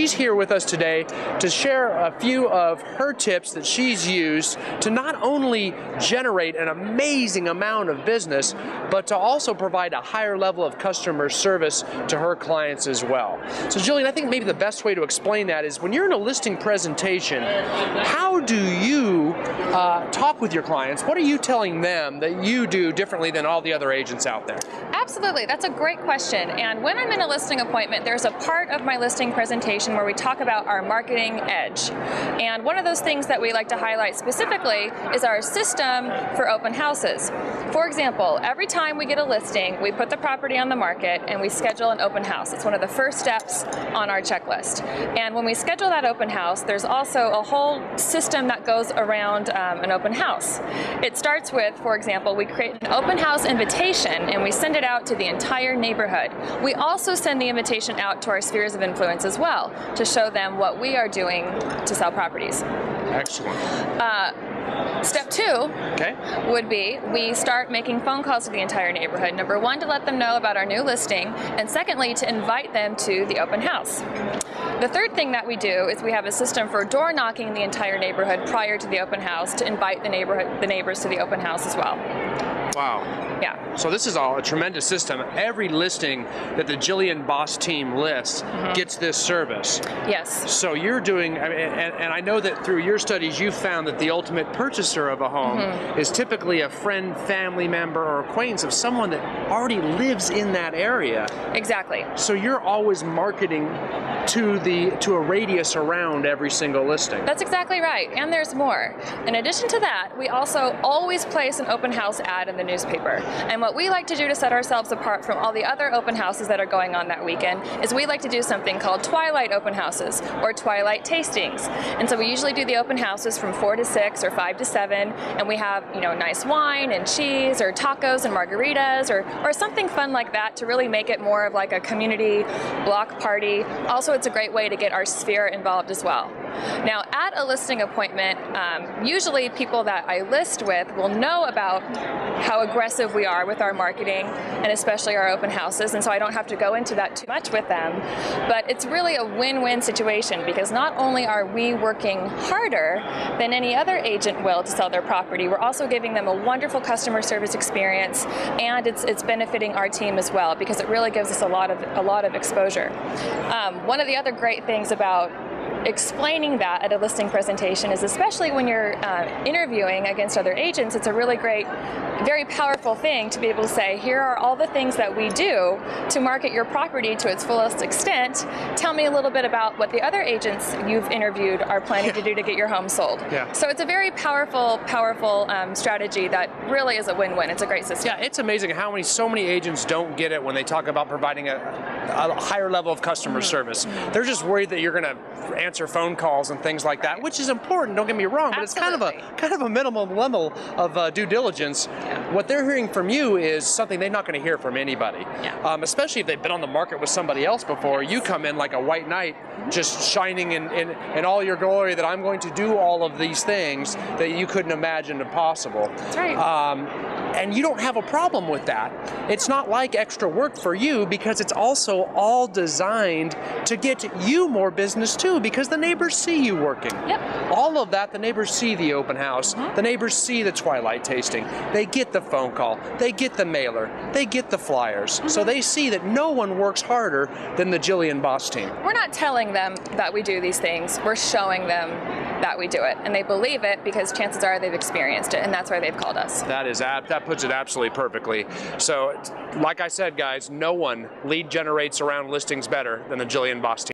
she's here with us today to share a few of her tips that she's used to not only generate an amazing amount of business, but to also provide a higher level of customer service to her clients as well. So Jillian, I think maybe the best way to explain that is when you're in a listing presentation, how do you talk with your clients? What are you telling them that you do differently than all the other agents out there? Absolutely, that's a great question. And when I'm in a listing appointment, there's a part of my listing presentation where we talk about our marketing edge. And one of those things that we like to highlight specifically is our system for open houses. For example, every time we get a listing, we put the property on the market and we schedule an open house. It's one of the first steps on our checklist. And when we schedule that open house, there's also a whole system that goes around an open house. It starts with, for example, we create an open house invitation and we send it out to the entire neighborhood. We also send the invitation out to our spheres of influence as well to show them what we are doing to sell properties. Excellent. Step two would be we start making phone calls to the entire neighborhood. Number one, to let them know about our new listing, and secondly, to invite them to the open house. The third thing that we do is we have a system for door knocking in the entire neighborhood prior to the open house to invite the neighbors to the open house as well. Wow. Yeah. So this is all a tremendous system. Every listing that the Jillian Bos team lists gets this service. Yes. So you're doing, and I know that through your studies you found that the ultimate purchaser of a home is typically a friend, family member, or acquaintance of someone that already lives in that area. Exactly. So you're always marketing to a radius around every single listing. That's exactly right, and there's more. In addition to that, we also always place an open house ad in the newspaper. And what we like to do to set ourselves apart from all the other open houses that are going on that weekend is we like to do something called twilight open houses or twilight tastings. And so we usually do the open houses from 4 to 6 or 5 to 7, and we have, you know, nice wine and cheese or tacos and margaritas or something fun like that to really make it more of like a community block party. Also, it's a great way to get our sphere involved as well. Now, at a listing appointment, usually people that I list with will know about how aggressive we are with our marketing and especially our open houses, and so I don't have to go into that too much with them. But it's really a win-win situation because not only are we working harder than any other agent will to sell their property, we're also giving them a wonderful customer service experience, and it's benefiting our team as well because it really gives us a lot of exposure. One of the other great things about explaining that at a listing presentation is, especially when you're interviewing against other agents, it's a really great, very powerful thing to be able to say, here are all the things that we do to market your property to its fullest extent. Tell me a little bit about what the other agents you've interviewed are planning to do to get your home sold. Yeah. So it's a very powerful strategy that really is a win-win. It's a great system. Yeah, it's amazing how so many agents don't get it when they talk about providing a higher level of customer service. They're just worried that you're going to answer phone calls and things like that, which is important, don't get me wrong, but it's kind of a minimum level of due diligence. Yeah. What they're hearing from you is something they're not going to hear from anybody, especially if they've been on the market with somebody else before. You come in like a white knight, just shining in all your glory that I'm going to do all of these things that you couldn't imagine possible. That's right. And you don't have a problem with that. It's not like extra work for you because it's also all designed to get you more business too, because the neighbors see you working. Yep. All of that, the neighbors see the open house, the neighbors see the twilight tasting, they get the phone call, they get the mailer, they get the flyers. So they see that no one works harder than the Jillian Bos team. We're not telling them that we do these things, we're showing them that we do it, and they believe it because chances are they've experienced it, and that's why they've called us. That puts it absolutely perfectly. So like I said, guys, no one lead generates around listings better than the Jillian Bos team.